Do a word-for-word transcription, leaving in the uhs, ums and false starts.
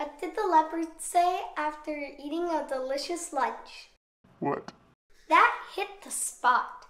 What did the leopard say after eating a delicious lunch? What? That hit the spot.